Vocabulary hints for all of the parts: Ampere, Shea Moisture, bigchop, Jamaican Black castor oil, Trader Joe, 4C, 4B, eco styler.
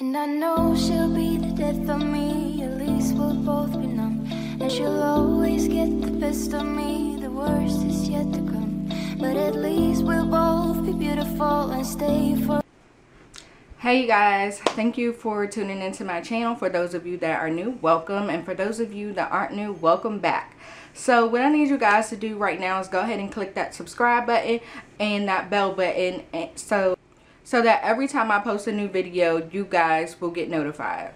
And I know she'll be the death of me, at least we'll both be numb. And she'll always get the best of me, the worst is yet to come. But at least we'll both be beautiful and stay for. Hey you guys, thank you for tuning into my channel. For those of you that are new, welcome, and for those of you that aren't new, welcome back. So what I need you guys to do right now is go ahead and click that subscribe button and that bell button, so that every time I post a new video you guys will get notified.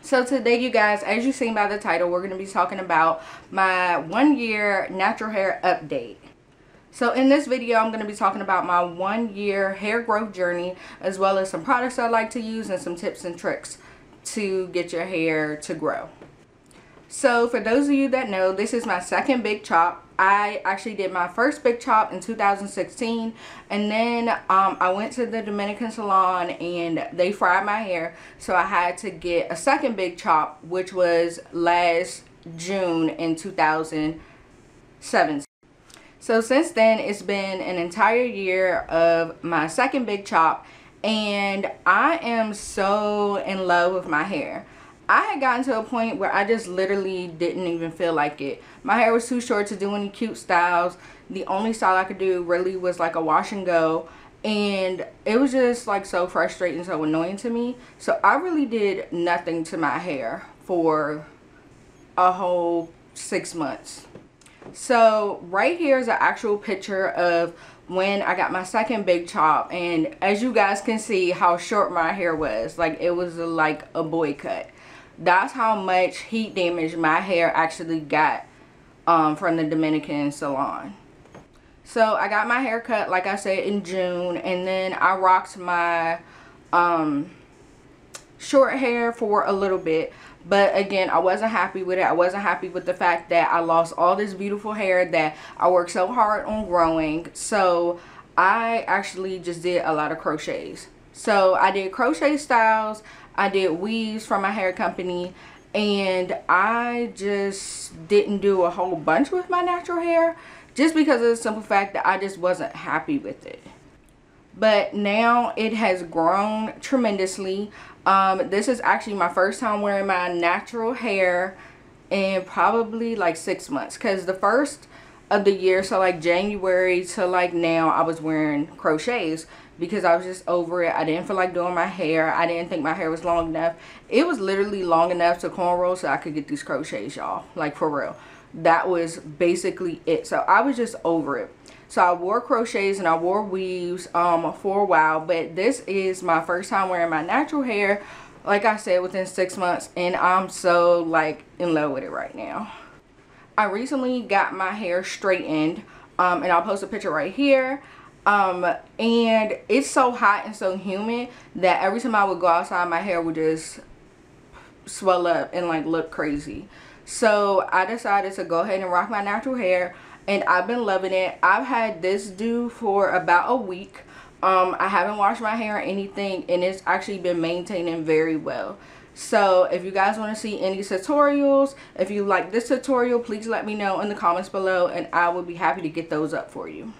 So today, you guys, as you've seen by the title, we're going to be talking about my 1 year natural hair update. So in this video, I'm going to be talking about my 1 year hair growth journey, as well as some products I like to use and some tips and tricks to get your hair to grow. So for those of you that know, this is my second big chop. I actually did my first big chop in 2016, and then I went to the Dominican salon and they fried my hair, so I had to get a second big chop, which was last June in 2017. So since then, it's been an entire year of my second big chop, and I am so in love with my hair. I had gotten to a point where I just literally didn't even feel like it. My hair was too short to do any cute styles. The only style I could do really was like a wash and go, and it was just like so frustrating, so annoying to me. So I really did nothing to my hair for a whole 6 months. So right here is an actual picture of when I got my second big chop, and as you guys can see how short my hair was, like it was like a boy cut. That's how much heat damage my hair actually got from the Dominican salon. So I got my hair cut, like I said, in June, and then I rocked my short hair for a little bit. But again, I wasn't happy with it. I wasn't happy with the fact that I lost all this beautiful hair that I worked so hard on growing. So I actually just did a lot of crochets. So I did crochet styles, I did weaves from my hair company, and I just didn't do a whole bunch with my natural hair, just because of the simple fact that I just wasn't happy with it. But now it has grown tremendously. This is actually my first time wearing my natural hair in probably like 6 months, because the first of the year, so like January to like now, I was wearing crochets because I was just over it. I didn't feel like doing my hair. I didn't think my hair was long enough. It was literally long enough to cornrow so I could get these crochets, y'all, like for real. That was basically it. So I was just over it. So I wore crochets and I wore weaves for a while, but this is my first time wearing my natural hair, like I said, within 6 months, and I'm so like in love with it right now. I recently got my hair straightened, and I'll post a picture right here. And it's so hot and so humid that every time I would go outside, my hair would just swell up and like look crazy. So I decided to go ahead and rock my natural hair, and I've been loving it. I've had this due for about a week. I haven't washed my hair or anything, and it's actually been maintaining very well. So if you guys want to see any tutorials, if you like this tutorial, please let me know in the comments below, and I will be happy to get those up for you.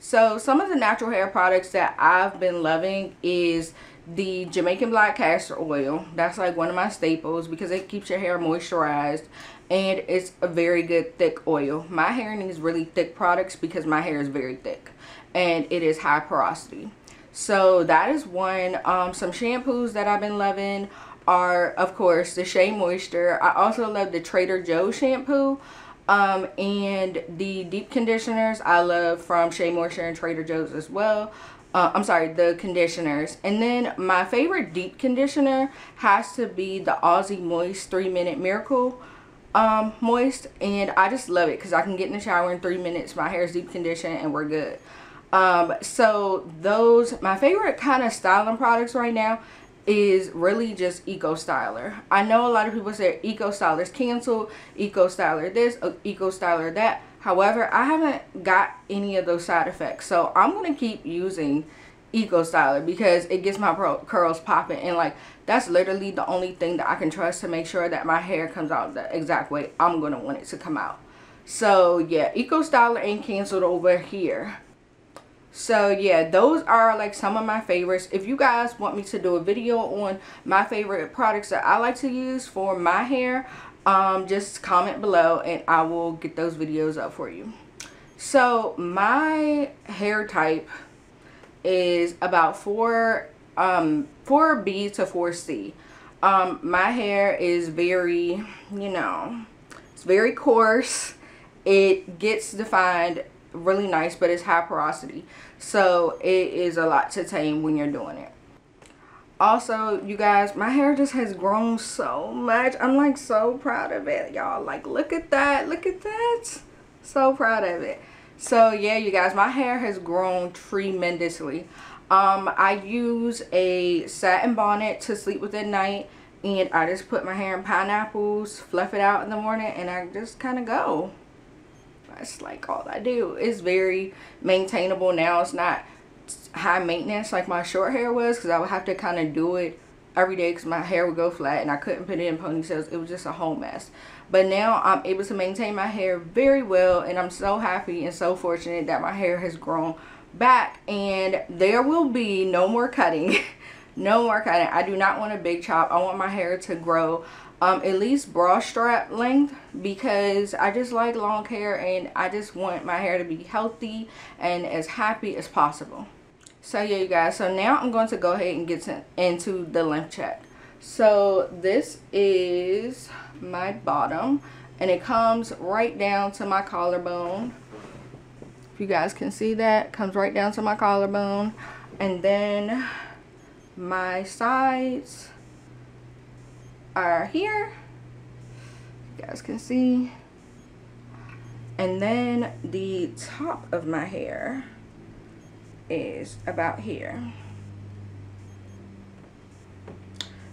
So some of the natural hair products that I've been loving is the Jamaican Black castor oil. That's like one of my staples because it keeps your hair moisturized, and it's a very good thick oil. My hair needs really thick products because my hair is very thick and it is high porosity. So that is one. Some shampoos that I've been loving are, of course, the Shea Moisture. I also love the Trader Joe shampoo, and the deep conditioners I love from Shea Moisture and Trader Joe's as well. I'm sorry, the conditioners. And then my favorite deep conditioner has to be the Aussie Moist 3 minute Miracle moist, and I just love it because I can get in the shower in 3 minutes, my hair is deep conditioned, and we're good. So those, my favorite kind of styling products right now is really just Eco Styler. I know a lot of people say Eco Styler's canceled, Eco Styler this, Eco Styler that. However, I haven't got any of those side effects, so I'm gonna keep using Eco Styler because it gets my curls popping, and like that's literally the only thing that I can trust to make sure that my hair comes out the exact way I'm gonna want it to come out. So yeah, Eco Styler ain't canceled over here. So yeah, those are like some of my favorites. If you guys want me to do a video on my favorite products that I like to use for my hair, just comment below and I will get those videos up for you. So my hair type is about 4B to 4C. My hair is very, it's very coarse. It gets defined really nice, but it's high porosity, so it is a lot to tame when you're doing it. Also, you guys, my hair just has grown so much. I'm like so proud of it, y'all. Like, look at that, look at that. So proud of it. So yeah, you guys, my hair has grown tremendously. I use a satin bonnet to sleep with at night, and I just put my hair in pineapples, fluff it out in the morning, and I just kind of go. That's like all I do. It's very maintainable now. It's not high maintenance like my short hair was, because I would have to kind of do it every day because my hair would go flat and I couldn't put it in ponytails. It was just a whole mess. But now I'm able to maintain my hair very well, and I'm so happy and so fortunate that my hair has grown back, and there will be no more cutting. No more cutting. I do not want a big chop. I want my hair to grow at least bra strap length, because I just like long hair and I just want my hair to be healthy and as happy as possible. So yeah, you guys, so now I'm going to go ahead and get into the length check. So this is my bottom, and it comes right down to my collarbone. If you guys can see that, comes right down to my collarbone. And then my sides are here, you guys can see, and then the top of my hair is about here.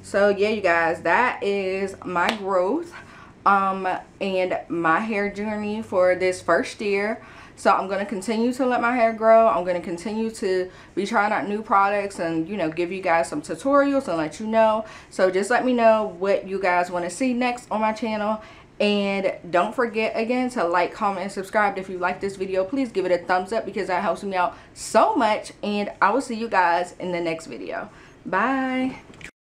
So yeah, you guys, that is my growth and my hair journey for this first year. So I'm going to continue to let my hair grow. I'm going to continue to be trying out new products and, give you guys some tutorials and let you know. So just let me know what you guys want to see next on my channel. And don't forget again to like, comment, and subscribe. If you like this video, please give it a thumbs up because that helps me out so much. And I will see you guys in the next video. Bye.